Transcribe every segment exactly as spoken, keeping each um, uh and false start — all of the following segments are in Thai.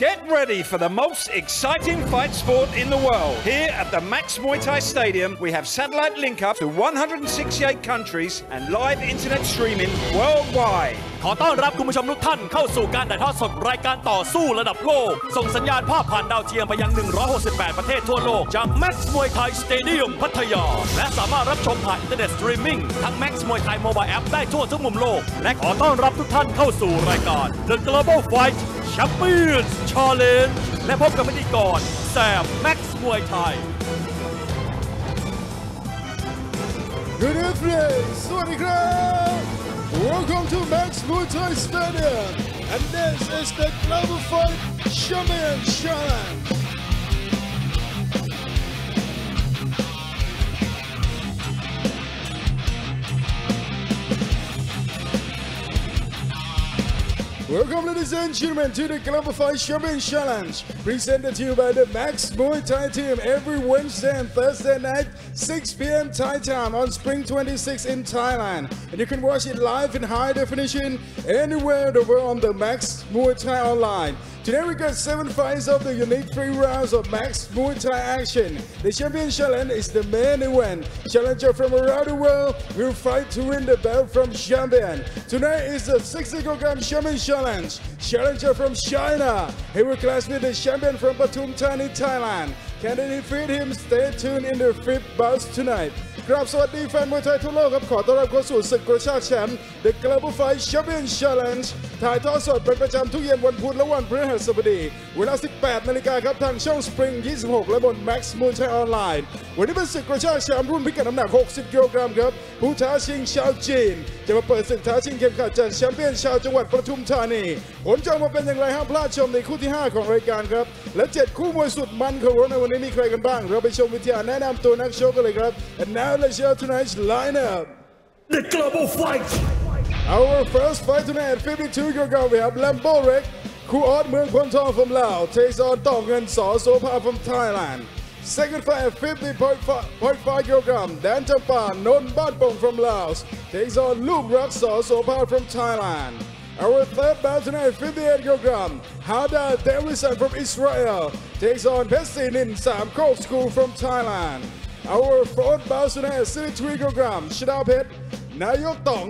Get ready for the most exciting fight sport in the world. Here at the Max Muay Thai Stadium, we have satellite link-up to one hundred sixty-eight countries and live internet streaming worldwide. ขอต้อนรับคุณผู้ชมทุกท่านเข้าสู่การถ่ายทอดสดรายการต่อสู้ระดับโลกส่งสัญญาณภาพผ่านดาวเทียมไปยัง หนึ่งร้อยหกสิบแปด ประเทศทั่วโลกจาก Max Muay Thai Stadium พัทยาและสามารถรับชมผ่านอินเทอร์เน็ตสตรีมมิ่งทั้ง Max Muay Thai Mobile App ได้ทั่วทุกมุมโลกและขอต้อนรับทุกท่านเข้าสู่รายการ The Global Fight Champions Challenge และพบกับพิธีกรแซม Max Muay Thai Good evening สวัสดีครับ Welcome to Max Muay Thai Stadium, and this is the Global Fight Champions Challenge. Welcome, ladies and gentlemen, to the Global Fight Champions Challenge, presented to you by the Max Muay Thai team every Wednesday and Thursday night, six p m Thai time on Spring twenty-six in Thailand. And you can watch it live in high definition anywhere in the world on the Max Muay Thai Online. Today we got seven fights of the unique three rounds of Max Muay Thai action. The Champion Challenge is the main event. Challenger from around the world will fight to win the belt from champion. Tonight is the sixty kilogram Champion Challenge. Challenger from China. He will clash with the champion from Pathum Thani, Thailand. Can they defeat him? Stay tuned in the fifth bout tonight. ครับสวัสดีแฟนมวยไทยทั่วโลกครับขอต้อนรับเข้าสู่ศึกกระชากแชมป์ The Global Fight Champions Challenge ถ่ายทอดสดเป็นประจำทุกเย็นวันพุธและวันพฤหัสบดีเวลา สิบแปด นาฬิกาครับทางช่อง Spring ยี่สิบหก และบน Max Muay Thai Online วันนี้เป็นศึกกระชากแชมป์รุ่นพิกัดน้ำหนัก หกสิบ กิโลกรัมครับผู้ท้าชิงชาวจีนจะมาเปิดศึกท้าชิงเข็มขัดจากแชมเปี้ยนชาวจังหวัดปทุมธานีผลจะออกมาเป็นอย่างไรห้ามพลาดชมในคู่ที่ห้าของรายการครับและเจ็ดคู่มวยสุดมันของเราในวันนี้มีใครกันบ้างเราไปชมวิทยาแนะนำตัวนักชกกันเลยครับ Let's hear tonight's lineup. The Global Fight. Our first fight tonight at fifty-two kilograms, we have Rambolek, Kru Od Mueang Phon Thong from Laos, Tog Ngern Sopha from Thailand. Second fight at fifty point five kilograms, Dan Champa, Non Batpong from Laos, Lubrak Sopha from Thailand. Our third bout tonight, fifty-eight kilograms, Hada Davidson from Israel, takes on Pestinin Samkok School from Thailand. Our fourth bout tonight, sixty-three kilograms, Shadapet, Nayok Tong,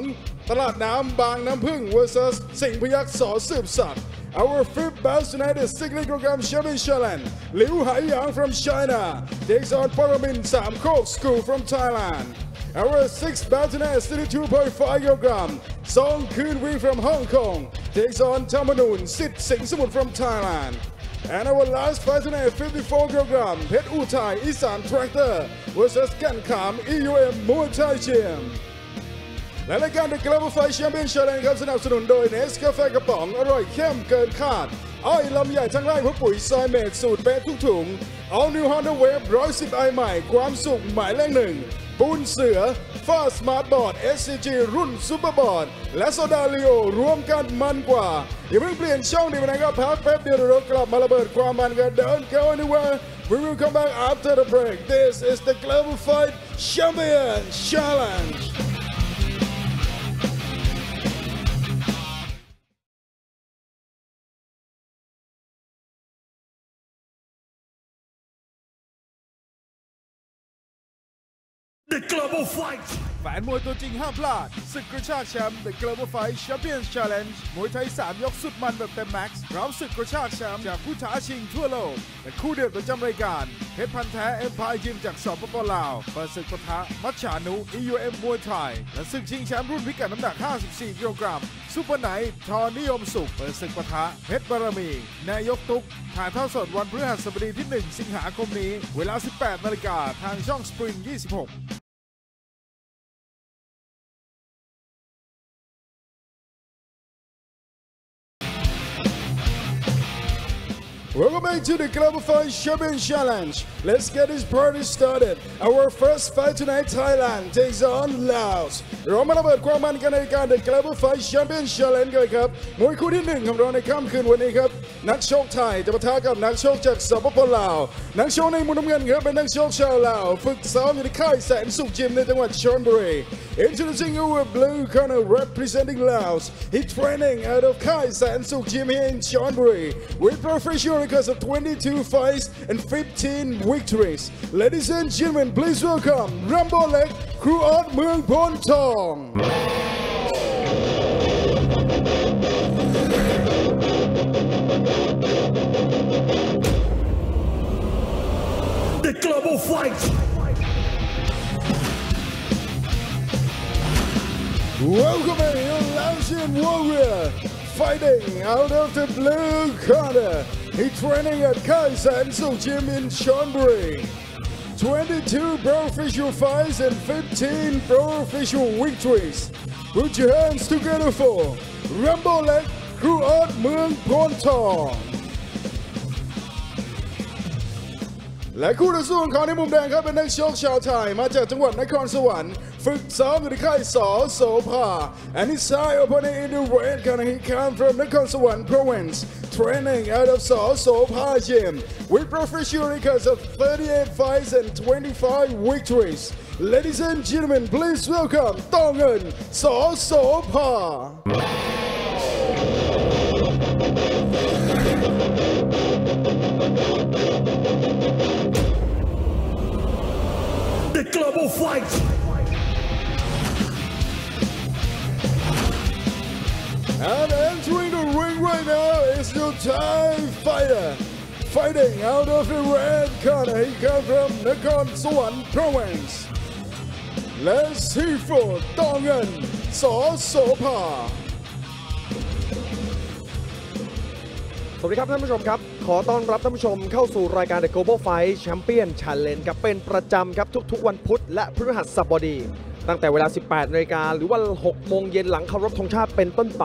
Talat Nam Bang Nam Phung versus Singh Payak Saw Sub Sat. Our fifth bout tonight is sixty kilograms Champion Challenge, Liu Haiyang from China, takes on Paramin Samkok School from Thailand. Our sixth bout tonight is thirty-two point five kilograms, Song Kun Wee from Hong Kong, takes on Thamanoon Sit Singh Samut from Thailand. And our last fight tonight at fifty-four kilograms, Pet Uthai Isan Tractor versus Kankam E U M Muay Thai Gym. และรายการ The Global Fight Champions Challenge ครับสนับสนุนโดยเนสกาแฟกระป๋องอร่อยเข้มเกินคาดอ้อยลำใหญ่ทั้งไร่เพราะปุ๋ยซอยเมดสูตรเป๊ะทุกถุง All New Honda Wave หนึ่งร้อยสิบ ไอ ใหม่ความสุขหมายเลขหนึ่งปูนเสือฟ้าสมาร์ทบอร์ด เอส ซี จี รุ่นซูเปอร์บอร์ดและโซดาลิโอรวมกันมันกว่าอย่าเพิ่งเปลี่ยนช่องดีกว่านะครับพักแป๊บเดียวเดี๋ยวกลับมาระเบิดความมันกัน Don't go anywhere We will come back after the break This is the Global Fight Champions Challenge The Global Fight แฟนมวยตัวจริงห้ามพลาดศึกกระชากแชมป์ The Global Fight Champions Challenge มวยไทยสามยกสุดมันแบบเต็มแม็กซ์พร้อมศึกกระชากแชมป์จากผู้ท้าชิงทั่วโลกและคู่เดือดประจำรายการเพชรพันธุ์แท้เอ็มพายยิมจากสปป.ลาวเปิดศึกปะทะมัชชานุ อี ยู เอ็ม มวยไทยและศึกชิงแชมป์รุ่นพิกัดน้ำหนักห้าสิบสี่กิโลกรัมซุปเปอร์ไนท์ทอนิยมสุขเปิดศึกปะทะเพชรบารมีนายกตุ๊กถ่ายทอดสดวันพฤหัสบดีที่หนึ่งสิงหาคมนี้เวลา สิบแปด นาฬิกาทางช่อง Spring ยี่สิบหก Welcome back to the Global Fight Champions Challenge. Let's get this party started. Our first fight tonight, Thailand takes on Laos. เรามาระเบิดความมันกันในการ The Global Fight Champions Challenge กันครับมวยคู่ที่หนึ่งของเราในค่ำคืนวันนี้ครับนักชกไทยจะปะทะกับนักชกจากสปปลาวนักชกในมุมน้ำเงินครับเป็นนักชกชาวลาวฝึกซ้อมอยู่ที่ค่ายแสนสุขยิมในจังหวัดชลบุรี Introducing our blue corner representing Laos. He's training out of Kai Saen Suk Gym here in Chonburi with professional records of twenty-two fights and fifteen victories. Ladies and gentlemen, please welcome Rambolek, Kru Od Mueang Phon Thong. The Global Fight. Welcome here, Laotian warrior, fighting out of the blue corner. He's training at Kai Saen Suk Gym in Chonburi. twenty-two pro-official fights and fifteen pro-official victories. Put your hands together for Rambolek, Kru Od Mueang Phon Thong. และคู่ต่อสู้ของเขาในมุมแดงครับเป็นนักชกชาวไทยมาจากจังหวัดนครสวรรค์ฝึกซ้อมอยู่ที่ค่ายสอโสภา and his side opponent in the red corner he comes from Nakhon Sawan province training out of สอโสภา gym with professional records of thirty-eight fights and twenty-five victories. Ladies and gentlemen, please welcome Tog Ngern Sopha. The Global Fight. And entering the ring right now is the Thai fighter, fighting out of the red corner. He comes from Nakhon Sawan province. Let's see for Tog Ngern Sopha.สวัสดีครับท่านผู้ชมครับขอต้อนรับท่านผู้ชมเข้าสู่รายการ The Global Fight Champions Challenge ครับเป็นประจำครับทุกๆวันพุธและพฤหัสบดีตั้งแต่เวลา สิบแปด นาฬิกาหรือว่า หก โมงเย็นหลังเคารพธงชาติเป็นต้นไป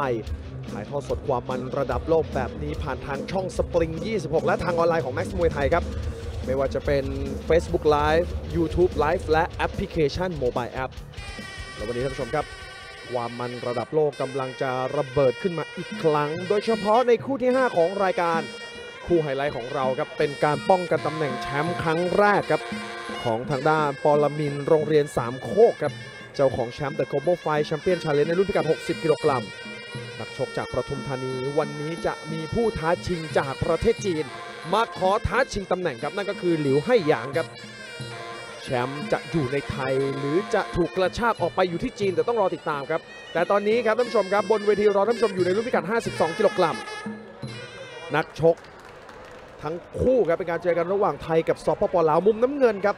ถ่ายทอดสดความมันระดับโลกแบบนี้ผ่านทางช่อง Spring ยี่สิบหก และทางออนไลน์ของ Max Muay Thai ครับไม่ว่าจะเป็น Facebook Live YouTube Live และแอปพลิเคชัน Mobile App แล้ววันนี้ท่านผู้ชมครับความมันระดับโลกกำลังจะระเบิดขึ้นมาอีกครั้งโดยเฉพาะในคู่ที่ห้าของรายการคู่ไฮไลท์ของเราครับเป็นการป้องกันตำแหน่งแชมป์ครั้งแรกครับของทางด้านปรมินทร์โรงเรียนสามโคกครับเจ้าของแชมป์ The Global Fight Champions Challenge ในรุ่นพิกัดหกสิบกิโลกรัมนักชกจากปทุมธานีวันนี้จะมีผู้ท้าชิงจากประเทศจีนมาขอท้าชิงตำแหน่งครับนั่นก็คือหลิวไห่หยางครับแชมป์จะอยู่ในไทยหรือจะถูกกระชากออกไปอยู่ที่จีนแต่ต้องรอติดตามครับแต่ตอนนี้ครับท่านผู้ชมครับบนเวทีรอท่านผู้ชมอยู่ในรุ่นพิกัดห้าสิบสองกิโลกรัมนักชกทั้งคู่ครับเป็นการเจอกันระหว่างไทยกับสปปลาวมุมน้ำเงินครับ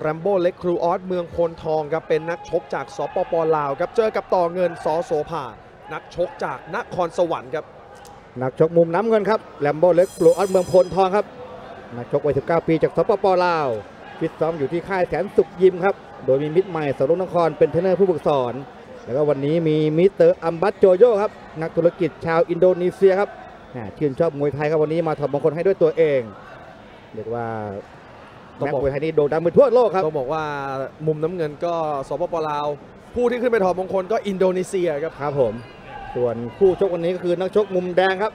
แรมโบ้เล็กครูออดเมืองพลทองครับเป็นนักชกจากสปปลาวครับเจอกับต่อเงินสอโสภานักชกจากนครสวรรค์ครับนักชกมุมน้ำเงินครับแรมโบ้เล็กครูออดเมืองพลทองครับนักชกวัยสิบเก้าปีจากสปปลาวฟิตซ้อมอยู่ที่ค่ายแสนสุขยิมครับโดยมีมิตรใหม่สรุนนครเป็นเทรนเนอร์ผู้ฝึกสอนแล้วก็วันนี้มีมิสเตอร์อัมบัตโจโยครับนักธุรกิจชาวอินโดนีเซียครับชื่นชอบมวยไทยครับวันนี้มาถอดมงคลให้ด้วยตัวเองเรียกว่าแม็กมวยไทยนี่โด่งดังไปทั่วโลกครับต้องบอกว่ามุมน้ำเงินก็สปปลาวผู้ที่ขึ้นไปถอดมงคลก็อินโดนีเซียครับครับผมส่วนคู่ชกวันนี้ก็คือนักชกมุมแดงครับ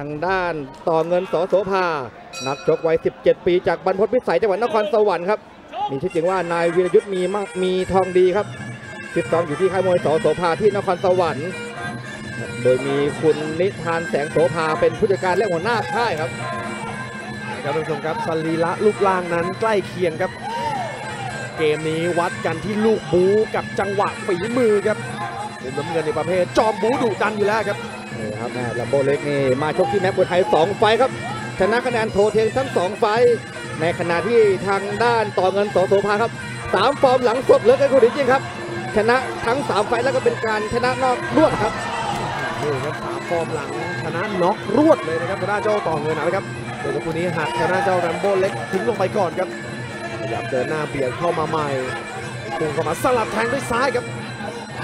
ทางด้านต่อเงินสอโสภานักชกวัยสิบเจ็ดปีจากบรรพตพิสัยจังหวัดนครสวรรค์ครับมีชื่อจริงว่านายวีรยุทธ์มีมากมีทองดีครับติดต่ออยู่ที่ค่ายมวยสอโสภาที่นครสวรรค์โดยมีคุณนิธานแสงโสภาเป็นผู้จัดการและหัวหน้าค่ายครับท่านผู้ชมครับสรีระรูปร่างนั้นใกล้เคียงครับเกมนี้วัดกันที่ลูกบู๊กับจังหวะฝีมือครับมุมน้ำเงินในประเภทจอมบู๊ดุดันอยู่แล้วครับนี่ครับแม่ลำโบเล็กนี่มาชกที่แม็กมวยไทยสองไฟครับชนะคะแนนโทเทียงทั้งสองไฟในขณะที่ทางด้านต่อเงินสอโสภาครับสามฟอร์มหลังสดเหลือเกินคุณจริงครับชนะทั้งสามไฟแล้วก็เป็นการชนะน็อกรวดครับนี่ครับสามฟอร์มหลังชนะน็อกรวดเลยนะครับชนะเจ้าต่อเงินนะครับโดยคู่นี้หักชนะเจ้าแรมโบ้เล็กทิ้งลงไปก่อนครับพยายามเดินหน้าเบียดเข้ามาใหม่พุ่งเข้ามาสลับแทงด้วยซ้ายครับ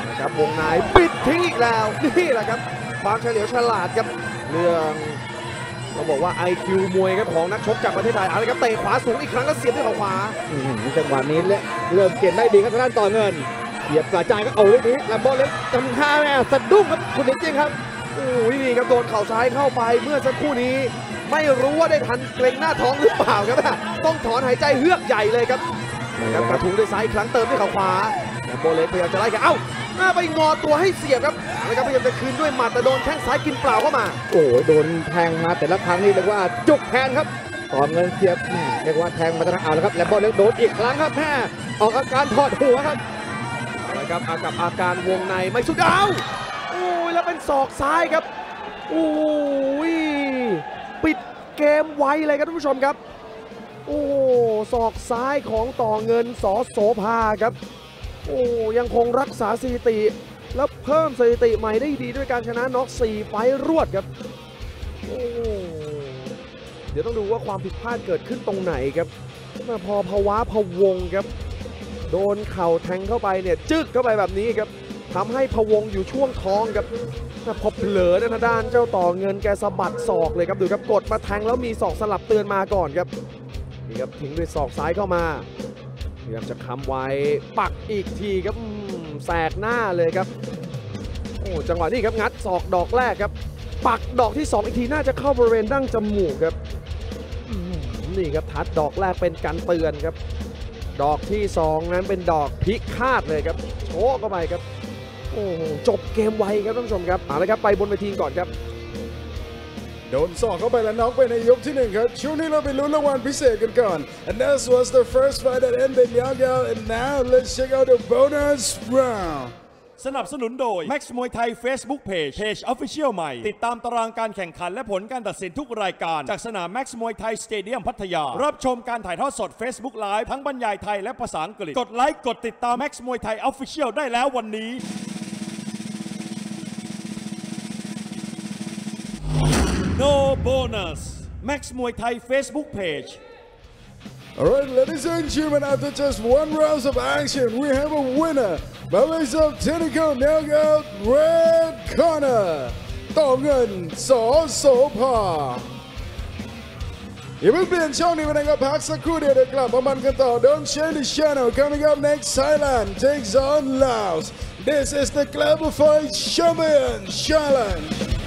นะครับวงในปิดทิ้งอีกแล้วนี่แหละครับความเฉลียวฉลาดครับเรื่อง ต้องบอกว่า ไอ คิว มวยครับของนักชกจากประเทศไทยอะไรครับเตะขวาสูงอีกครั้งแล้วเสียบด้วยเขาขวาจังหวะนี้และเริ่มเก็บได้ดีครับทางด้านต่อเงินเสียบสายใจก็เอาลูกนี้ลำบอลเล็กจำท่าแม่สะดุ้งครับคุณจริงครับโอ้ยนี่ครับโดนเข่าซ้ายเข้าไปเมื่อสักครู่นี้ไม่รู้ว่าได้ทันเกรงหน้าท้องหรือเปล่าครับต้องถอนหายใจเฮือกใหญ่เลยครับครับกระทุ้งด้วยซ้ายอีกครั้งเติมด้วยเข่าขวาลำบอลเล็กพยายามจะไล่แกเอ้าหน้าไปงอตัวให้เสียบครับแล้วก็พยายามจะคืนด้วยหมัดแต่โดนแข้งซ้ายกินเปล่าเข้ามาโอ้โดนแทงมาแต่ละครั้งนี่เรียกว่าจุกแทนครับตอนเงินเสียบเรียกว่าแทงมาตะนาเอาแล้วครับแลมโบ้เล็กโดนอีกครั้งครับแม่ออกอาการถอดหัวครับอะไรครับอากับอาการวงในไม่สุดเอ้าโอ้ยแล้วเป็นศอกซ้ายครับโอ้ยปิดเกมไวเลยครับท่านผู้ชมครับโอ้ศอกซ้ายของต่อเงินสอโสภาครับโอ้ยังคงรักษาสถิติแล้วเพิ่มสถิติใหม่ได้ดีด้วยการชนะน็อกสี่ไฟรวดครับโอ้เดี๋ยวต้องดูว่าความผิดพลาดเกิดขึ้นตรงไหนครับมาพอภาวะพะวงครับโดนเข่าแทงเข้าไปเนี่ยจึ๊กเข้าไปแบบนี้ครับทำให้พะวงอยู่ช่วงท้องครับพอเผลอทางด้านเจ้าต่อเงินแกสะบัดศอกเลยครับดูครับกดมาแทงแล้วมีศอกสลับเตือนมาก่อนครับนี่ครับทิ้งด้วยศอกซ้ายเข้ามาพยายามจะค้ำไว้ปักอีกทีครับแสกหน้าเลยครับโอ้จังหวะนี้ครับงัดศอกดอกแรกครับปักดอกที่สองอีกทีน่าจะเข้าบริเวณดั้งจมูกครับนี่ครับทัดดอกแรกเป็นการเตือนครับดอกที่สองนั้นเป็นดอกพิฆาตเลยครับโชกเข้าไปครับโอ้จบเกมไวครับท่านผู้ชมครับเอาละครับไปบนเวทีก่อนครับโดนสอกเข้าไปแล้วน็อกไปในยกที่หนึ่งครับช่วงนี้เราไปลุ้นรางวัลพิเศษกันก่อน and that was the first fight that ended young out and now let's check out the bonus round สนับสนุนโดย Max Muay Thai Facebook Page Page Official ใหม่ติดตามตารางการแข่งขันและผลการตัดสินทุกรายการจากสนาม Max Muay Thai Stadium พัทยารับชมการถ่ายทอดสด Facebook Live ทั้งบรรยายไทยและภาษาอังกฤษกดไลค์กดติดตาม Max Muay Thai Official ได้แล้ววันนี้No bonus. Max Muay Thai Facebook page. All right, ladies and gentlemen, after just one round of action, we have a winner. By way of technical knockout, red corner, Tog Ngern Sopha. If you change channel, we're gonna pack some cool data. Come on, man, don't change the channel. Coming up next, Thailand takes on Laos. This is the Global Fight Champions Challenge.